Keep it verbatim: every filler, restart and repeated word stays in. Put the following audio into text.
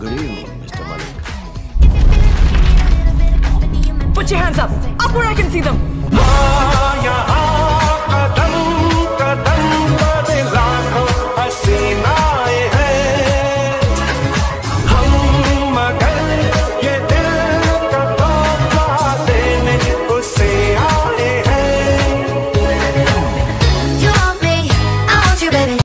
Good evening, Mister Malik. Put your hands up! Up where I can see them!